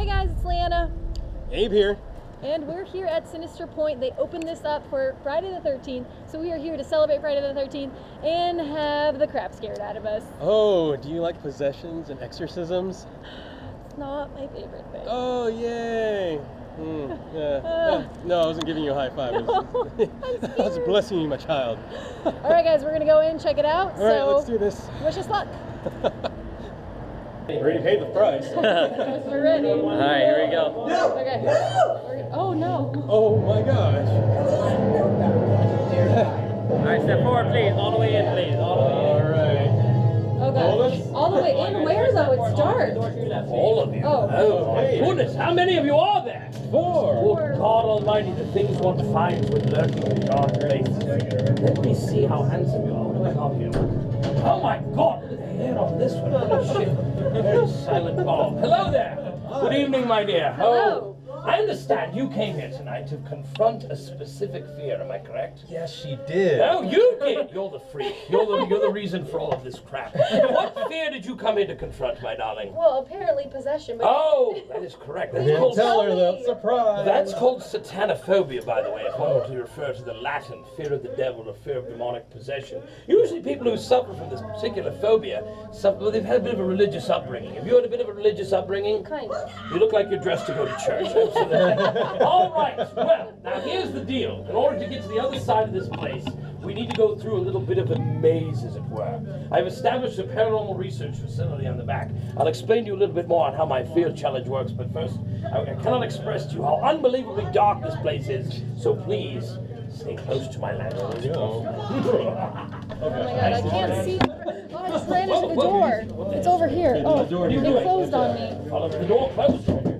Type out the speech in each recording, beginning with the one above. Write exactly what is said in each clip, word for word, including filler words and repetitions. Hey guys, it's Leanna. Abe here. And we're here at Sinister Pointe. They opened this up for Friday the thirteenth, so we are here to celebrate Friday the thirteenth and have the crap scared out of us. Oh, do you like possessions and exorcisms? It's not my favorite thing. Oh, yay! Mm, yeah. uh, no, I wasn't giving you a high five. No, I was blessing you, my child. All right, guys, we're going to go in and check it out. All so right, let's do this. Wish us luck. Ready to pay the price. We're ready. All right, here we go. No, okay. No. Oh, no. Oh, my gosh. All right, step forward, please. All the way in, please. All the way in. All right. Oh, gosh. All, All the way in? Where, though? It's dark. All of you. Oh, oh my goodness. How many of you are there? Four. Oh, God almighty, the things one finds when lurking in dark places. Let me see how handsome you are. What about you? Oh, my God. Look at the hair on this one. Oh, shit. Very silent bomb. Hello there. Good evening, my dear. Hello. Oh, I understand you came here tonight to confront a specific fear. Am I correct? Yes, she did. No, you did. You're the freak. You're the you're the reason for all of this crap. What fear did you come here to confront, my darling? Well, apparently possession. But oh, that is correct. That's called, tell her that. Surprise. That's called satanophhobia, by the way. If one were to refer to the Latin fear of the devil or fear of demonic possession. Usually, people who suffer from this particular phobia, suffer, well, they've had a bit of a religious upbringing. Have you had a bit of a religious upbringing? Kind of. You look like you're dressed to go to church. All right. Well, now here's the deal. In order to get to the other side of this place, we need to go through a little bit of a maze, as it were. I've established a paranormal research facility on the back. I'll explain to you a little bit more on how my fear challenge works, but first, I, I cannot express to you how unbelievably dark this place is, so please stay close to my lantern. Okay. Oh my God, I can't see. Oh, I just landed to the door. It's over here. Oh, it closed on me. The door closed on me.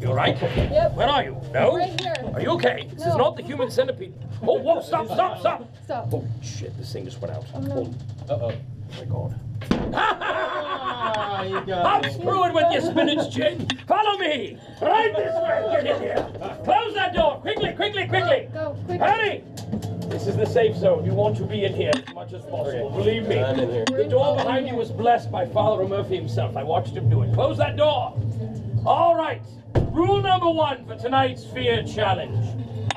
You all right? Yep. Where are you? No? Right here. Are you okay? This no. is not the human centipede. Oh, whoa, stop, stop, stop. Stop. Oh, shit, this thing just went out. Oh, no. oh. Uh-oh. Oh, my God. Ah, you got I'm screwing with your spinach, Jin. Follow me. Right this way. Get in here. Close that door. Quickly, quickly, quickly. Go, go quickly. Hurry. This is the safe zone. You want to be in here as much as possible. Okay. Believe me. I'm in here. The door behind you was blessed by Father Murphy himself. I watched him do it. Close that door. All right, rule number one for tonight's fear challenge.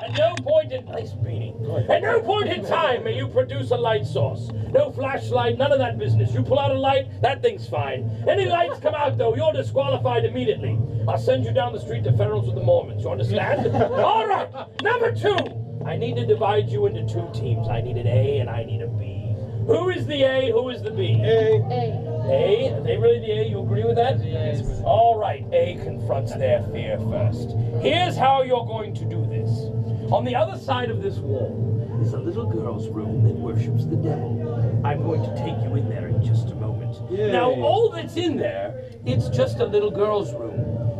At no point in place, Beanie, at no point in time may you produce a light source. No flashlight, none of that business. You pull out a light, that thing's fine. Any lights come out, though, you're disqualified immediately. I'll send you down the street to Ferrell's with the Mormons, you understand? All right, number two, I need to divide you into two teams. I need an A and I need a B. Who is the A, who is the B? A. A. A? Are they really the A? You agree with that? Yes. All right, A confronts their fear first. Here's how you're going to do this. On the other side of this wall is a little girl's room that worships the devil. I'm going to take you in there in just a moment. Yay. Now, all that's in there, it's just a little girl's room.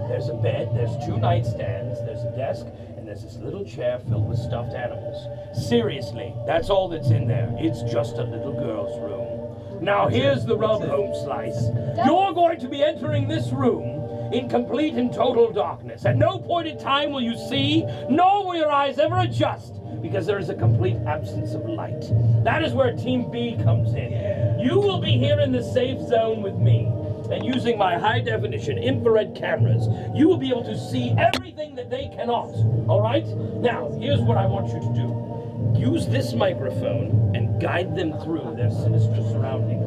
There's a bed, there's two nightstands, there's a desk, and there's this little chair filled with stuffed animals. Seriously, that's all that's in there. It's just a little girl's room. Now here's the rub, home slice. You're going to be entering this room in complete and total darkness. At no point in time will you see, nor will your eyes ever adjust, because there is a complete absence of light. That is where Team B comes in. You will be here in the safe zone with me, and using my high-definition infrared cameras, you will be able to see everything that they cannot, all right? Now, here's what I want you to do. Use this microphone and guide them through their sinister surroundings.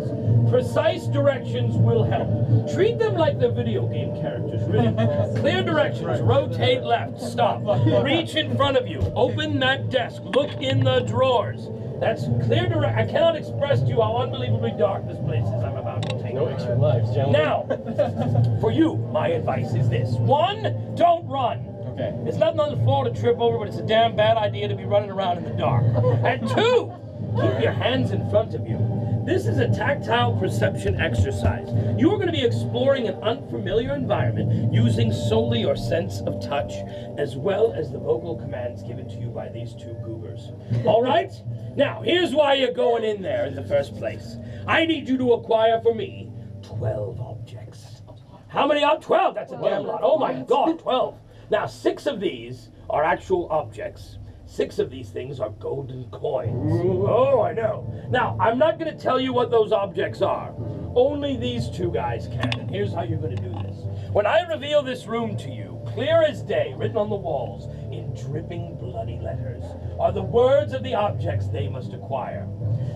Precise directions will help. Treat them like the video game characters, really. Clear directions, rotate left, stop. Reach in front of you, open that desk, look in the drawers. That's clear direct. I cannot express to you how unbelievably dark this place is I'm about to take. No extra lives, gentlemen. Now, for you, my advice is this. One, don't run. Okay. It's nothing on the floor to trip over, but it's a damn bad idea to be running around in the dark. And two, keep your hands in front of you. This is a tactile perception exercise. You are going to be exploring an unfamiliar environment using solely your sense of touch, as well as the vocal commands given to you by these two goobers. All right? Now, here's why you're going in there in the first place. I need you to acquire for me twelve objects. How many are twelve? That's a damn lot. Oh my God, twelve. Now, six of these are actual objects. Six of these things are golden coins. Oh, I know. Now, I'm not going to tell you what those objects are. Only these two guys can, and here's how you're going to do this. When I reveal this room to you, clear as day, written on the walls, in dripping bloody letters, are the words of the objects they must acquire.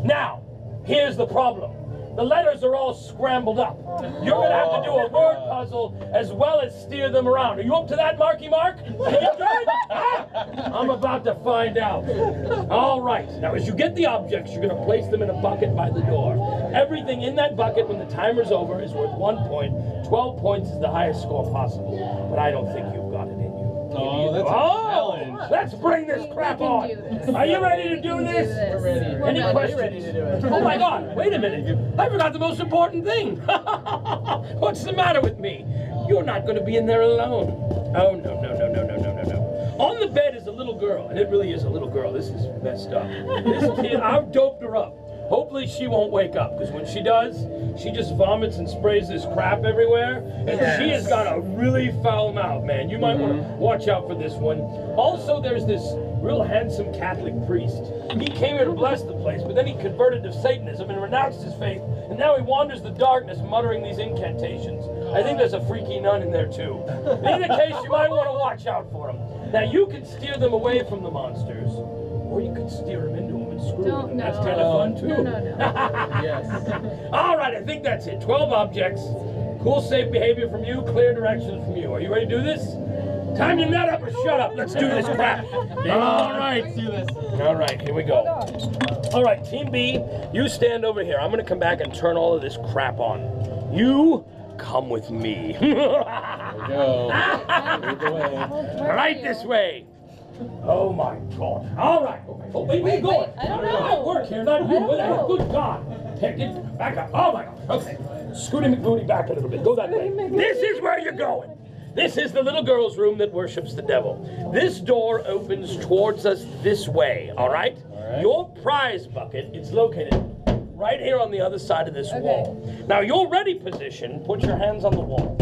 Now, here's the problem. The letters are all scrambled up. You're going to have to do a word puzzle as well as steer them around. Are you up to that, Marky Mark? Can you do it? Ah! I'm about to find out. All right. Now, as you get the objects, you're going to place them in a bucket by the door. Everything in that bucket, when the timer's over, is worth one point. Twelve points is the highest score possible. But I don't think you've got it in you. Oh, that's a challenge. Oh, let's bring this crap on. Are you ready to do this? We're ready. Any We're questions? Ready to do it. Oh my God, wait a minute. I forgot the most important thing. What's the matter with me? You're not going to be in there alone. Oh, no, no, no, no, no, no, no, no. On the bed is a little girl, and it really is a little girl. This is messed up. This kid, I've doped her up. Hopefully she won't wake up, because when she does, she just vomits and sprays this crap everywhere, and yes. She has got a really foul mouth, man. You might mm-hmm. want to watch out for this one. Also, there's this real handsome Catholic priest. He came here to bless the place, but then he converted to Satanism and renounced his faith, and now he wanders the darkness muttering these incantations. I think there's a freaky nun in there, too. In either case, you might want to watch out for him. Now, you can steer them away from the monsters, or you could steer them into them and screw them. No. That's kind of fun, too. No, no, no. Yes. All right, I think that's it. twelve objects. Cool, safe behavior from you. Clear directions from you. Are you ready to do this? Time to nut up or shut up. Let's do this crap. All right. Let's do this. All right, here we go. All right, Team B, you stand over here. I'm going to come back and turn all of this crap on. You come with me. There we go. Right this way. Oh my God! All right. Okay. Oh, wait, where are you going? I don't know. I work here, not you. Good God! Take it back up. Oh my God! Okay. Scooty McBooty back a little bit. Go that way. This is where you're going. This is the little girl's room that worships the devil. This door opens towards us this way. All right. All right. Your prize bucket. It's located right here on the other side of this okay. wall. Now, your ready position. Put your hands on the wall.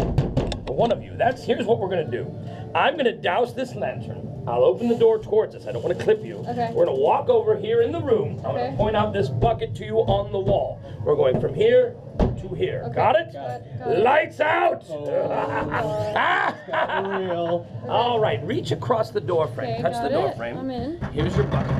For one of you. That's here's what we're gonna do. I'm going to douse this lantern. I'll open the door towards us. I don't want to clip you. Okay. We're going to walk over here in the room. I'm okay. going to point out this bucket to you on the wall. We're going from here to here. Okay. Got it? Got it. Got Lights it. out! Oh, ah! Real. Okay. All right, reach across the door frame. Okay, Touch the door it. frame. I'm in. Here's your bucket.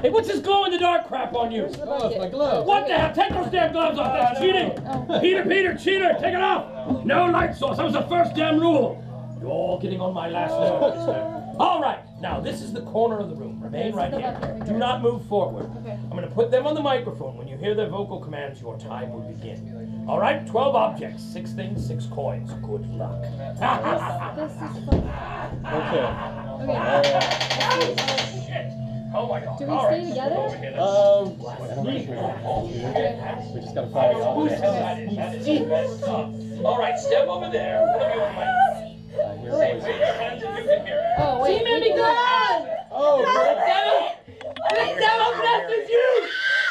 Hey, what's this glow-in-the-dark crap on you? Oh, it's my gloves. What okay. the hell? Take those damn gloves off. That's cheating. Oh. Peter, Peter, cheater. Take it off. No light source. That was the first damn rule. You're all getting on my last nerve. Sir. All right, now this is the corner of the room. Remain right here. Do not move forward. Okay. I'm going to put them on the microphone. When you hear their vocal commands, your time will begin. All right, twelve objects, six things, six coins. Good luck. This, this is fun. Okay. Okay. Oh, shit. Oh my God. Do we all stay right. together? Um, I don't know. We just got to find out. That is the best stuff. All right, step over there. Oh, wait. Team Emmy, go! Oh, the devil! The devil blesses you!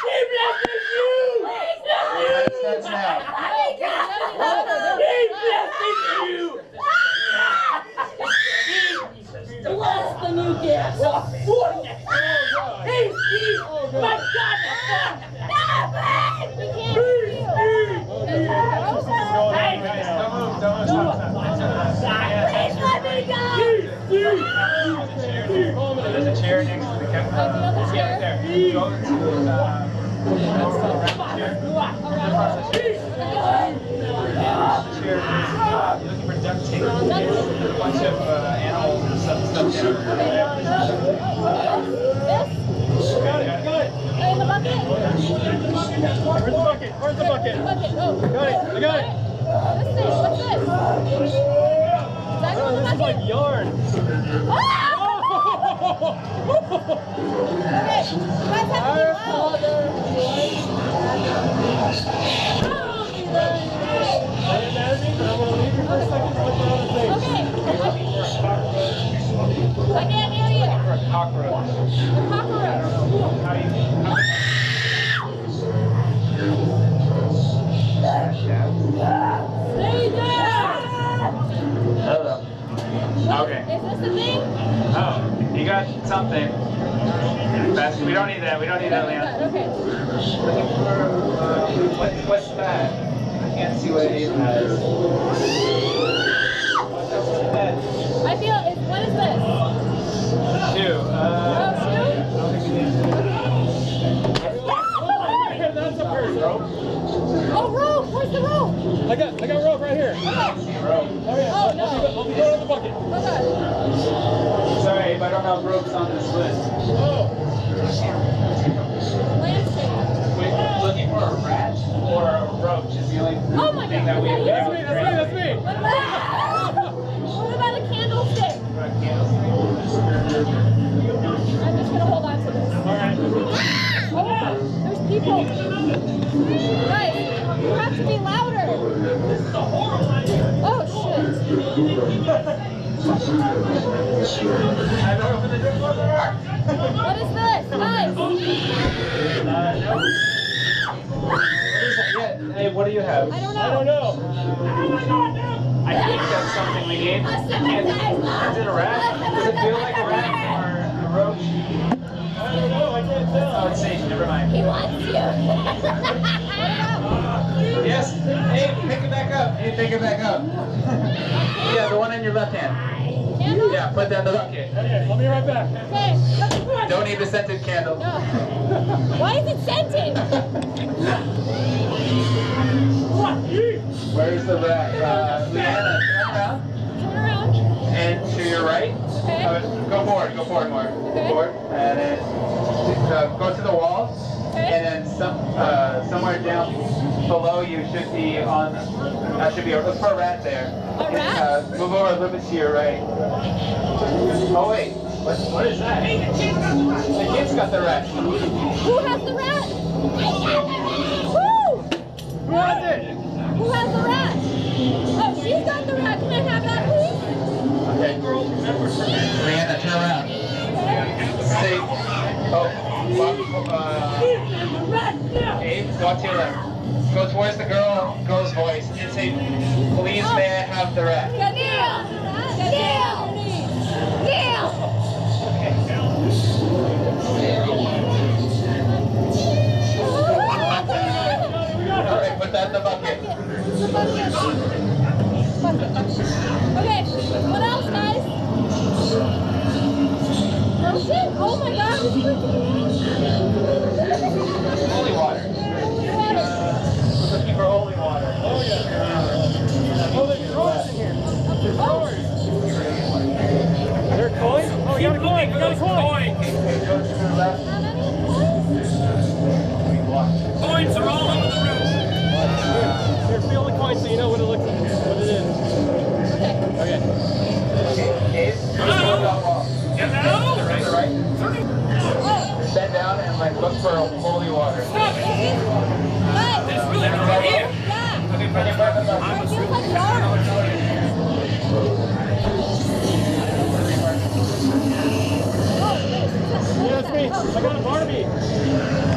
He blesses you! He blesses you! He blesses you! Bless the new gift! Hey, Steve! My God! No, please! We can't do it! Hey! There's a chair next to the camera. Uh, yeah, there. Go to the uh, chair. You're looking for duct tape. There's a bunch of uh, animals and stuff down there. Got it, got it. In the bucket? Where's the bucket? Where's the bucket? Oh. Got it, I got it. What's this? What's this? Oh, this is like yarn. I can't hear you. A cockroach. A cockroach. Stay there. Okay. Is this the thing? Oh, you got something. We don't need that. We don't need that, Leon. Looking for what, what's that? I can't see what it is. What's up with that? I feel it. What is this? Shoe. Uh, oh, shoe? Okay. That's a bird, bro. Oh, rope! Where's the rope? I got, I got rope right here. Oh, oh yeah. Oh, no. I'll be going on the bucket. Okay. Sorry, but I don't have ropes on this list. Oh. Looking for a rat or a roach is the only oh my thing God. That we have. That's me, that's me, that's me. What about, what about a candlestick? A candlestick? I'm just going to hold on to this. Alright. Ah! Oh, yeah. There's people. Guys, you have to be louder. This is a horrible idea. Oh, shit. I don't open the door for the rock. What is this? Guys. Uh, no. Hey, what do you have? I don't know. I don't know. Oh my God, no. I think that's something we need. Is it a rat? Does it feel like a rat or a roach? I don't know. I can't tell. Oh, it's Sage. Never mind. He wants you. uh, yes. Hey, pick it back up. Hey, pick it back up. Yeah, the one in your left hand. Candle? Yeah, put that in the bucket. Okay, I'll be right back. Okay. Don't need the scented candle. No. Why is it scented? Where's the rat? Uh, Leanna, turn around. Turn around. And to your right. Okay. Uh, go forward, go forward more. Okay. Go forward. And then uh, go to the wall. Okay. And then some, uh, somewhere down below you should be on, that uh, should be a, look for a rat there. A rat? And, uh, move over a little bit to your right. Oh wait, what, what is that? Hey, the kid's got the rat. The kid's got the rat. Who has the rat? I got the rat. Woo! Who has it? Who has the rat? Oh, she's got the rat. Can I have that, please? Okay, girls, remember. Leanna, turn around. Say, oh, uh, Abe, go to your left. Go towards the girl, girl's voice, and say, please, oh. May I have the rat? Kneel! Kneel! Kneel! All right, put that in the bucket. Okay, what else, guys? Oh shit! Oh my God! Holy water. Holy water. Looking for holy water. Oh yeah. Oh, there's drawers in here. There's drawers. Is there a coin? Oh, you got a coin. You got a coin. Go to the left. How many coins? Coins are all over the room. Here, feel the coin so you know what it looks like, what it is. Okay. Okay. Hello? Hello? To the right, to the right. Bend down and like look for holy water. Stop! What? There's really right here. Yeah. Okay, but I feel like water. Yeah, that's me. I got a Barbie. Barbie?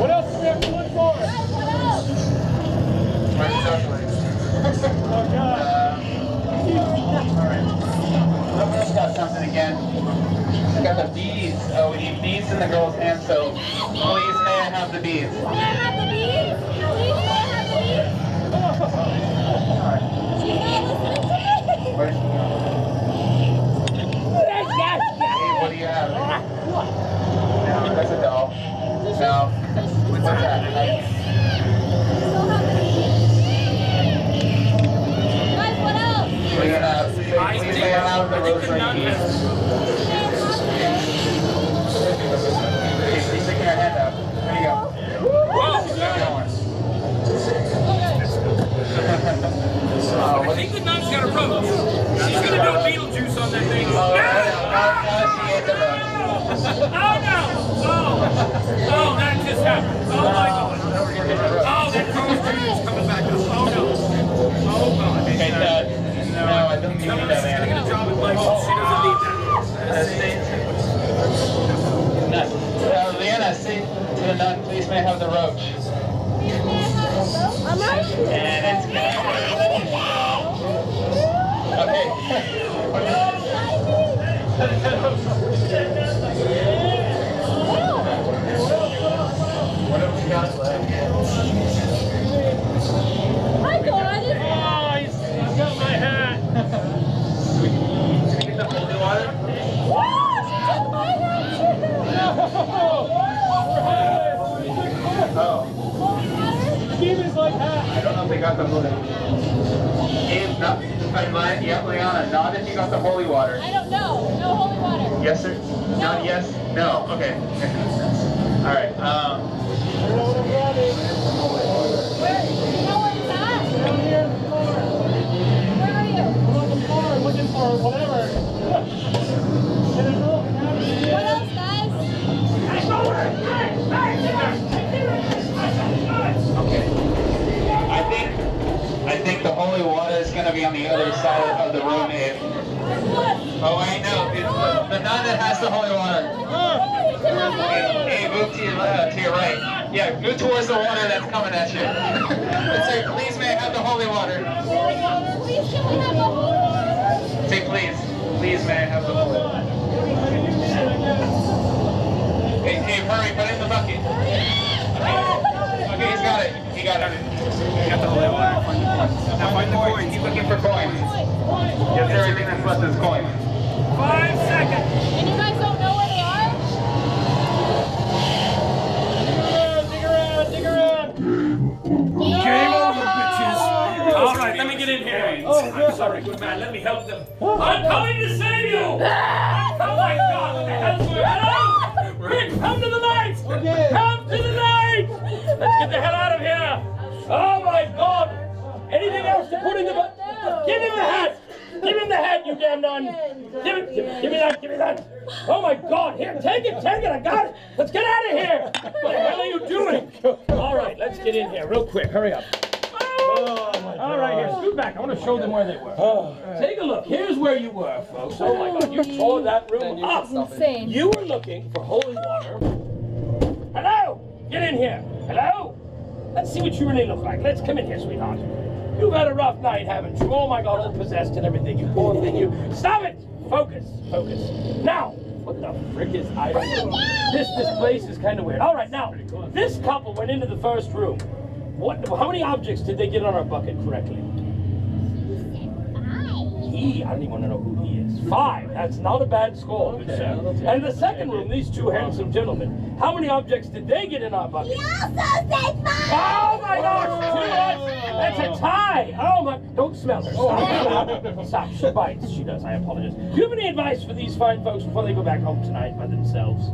What else do we have to look for? Guys, what else? Oh, God. Uh, all right. Someone else got something again. We got the bees. Oh, we need bees in the girl's hand, so please may I have the bees? May I have the bees? Please may I have the bees? All right. She's not listening to me. Where's she going? Hey, what do you have? No, that's a doll. No. What's that? Guys, what else? We're gonna please lay out the rosary keys. She's sticking her hand up. There you go. Whoa! I think the nun's got a rope. She's gonna do Beetlejuice on that thing. Oh no! Oh! Oh, that just happened! Oh my God! Oh, that Carl's Junior is coming back up! Oh no! Oh God! Okay, Dad. No, I don't need that, man. She's gonna drop it like she doesn't need that. Uh, Leanna, say to the nun, please may I have the roach? Please may I have the roach? I'm right. And it's good. What else you got left? I got it! Oh, he's, he's got my hat! Can you get holy water? What? She took my hat too! No! Oh. Steve is like hat! I don't know if they got the holy water. Abe, not by mine. Yeah, Liana, not if you got the holy water. I don't know. No holy water. Yes, sir? No. Not yes? No. Okay. Alright, um... on the other side of the room, Abe. Oh, I know. It's the nun that has the holy water. Hey, move to your left, to your right. Yeah, move towards the water that's coming at you. Let's say, please, may I have the holy water? Please, can we have the holy water? Say, please. Please, may I have the holy water? Hey, hey, hurry, put it in the bucket. Okay, he's got it. He got it. He got the holy water. Now find the coins. He's looking for coins. Yes, everything that's left is coins. Five seconds. And you guys don't know where they are? Dig around, dig around, dig around. Game over, bitches. All right, let me get in here. Oh, I'm sorry, good man. Let me help them. I'm coming to save you. Oh my God, what the hell's going on? Rick, come to the lights. Okay. Come to the lights. Let's get the hell out of here. Oh my God. Anything else to put in the bucket? Give him the hat! Give him the hat, you damn nun! Give it, give, give me that, give me that! Oh my God, here, take it, take it, I got it! Let's get out of here! What the hell are you doing? All right, let's get in here real quick, hurry up. Oh, all right, here, scoot back, I want to show them where they were. Oh. Take a look, here's where you were, folks. Oh my God, you tore that room up. Insane. You were looking for holy water. Hello! Get in here, hello? Let's see what you really look like. Let's come in here, sweetheart. You've had a rough night, haven't you? Oh my God, all possessed and everything. You poor thing, you. Stop it! Focus, focus. Now, what the frick is I don't know. This, this place is kind of weird. All right, now, this couple went into the first room. What? How many objects did they get on our bucket correctly? He, I don't even want to know who he is. Five, that's not a bad score. Okay. And the second room, these two handsome gentlemen, how many objects did they get in our bucket? He also said five! Oh my gosh, that's a tie! Oh my, don't smell her, stop, stop, she bites, she does, I apologize. Do you have any advice for these fine folks before they go back home tonight by themselves?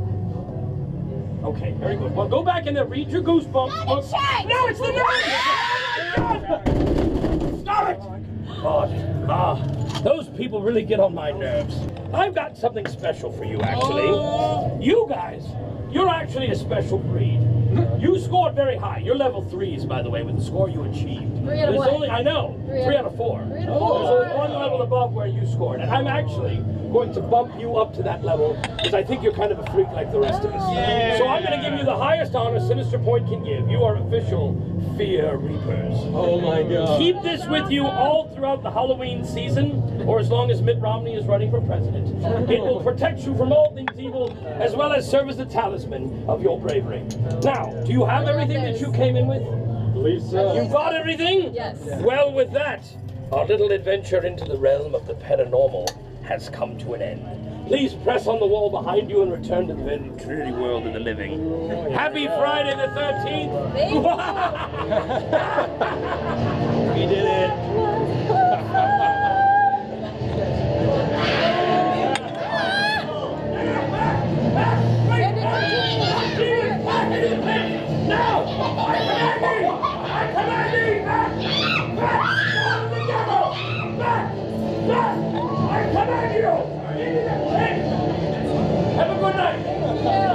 Okay, very good. Well, go back in there, read your Goosebumps books. No, it's the nerve! Stop it! God, ah, those people really get on my nerves. I've got something special for you, actually. Oh. You guys, you're actually a special breed. You scored very high. You're level threes, by the way, with the score you achieved. Three out of one. I know, three, three out of four. Three out of four. Oh. There's only one level above where you scored. And I'm actually going to bump you up to that level, because I think you're kind of a freak like the rest of us. Yeah. So I'm going to give you the highest honor Sinister Pointe can give. You are official Fear Reapers. Oh my God. Keep this with you all throughout the Halloween season, or as long as Mitt Romney is running for president. It will protect you from all things evil, as well as serve as a talisman of your bravery. Now, do you have everything that you came in with? I believe so. You got everything? Yes. Well, with that, our little adventure into the realm of the paranormal has come to an end. Please press on the wall behind you and return to the very world of the living. Happy Friday the thirteenth! We did it! Now! I command you! I command you! Back! Back! Back! I command you! Have a good night.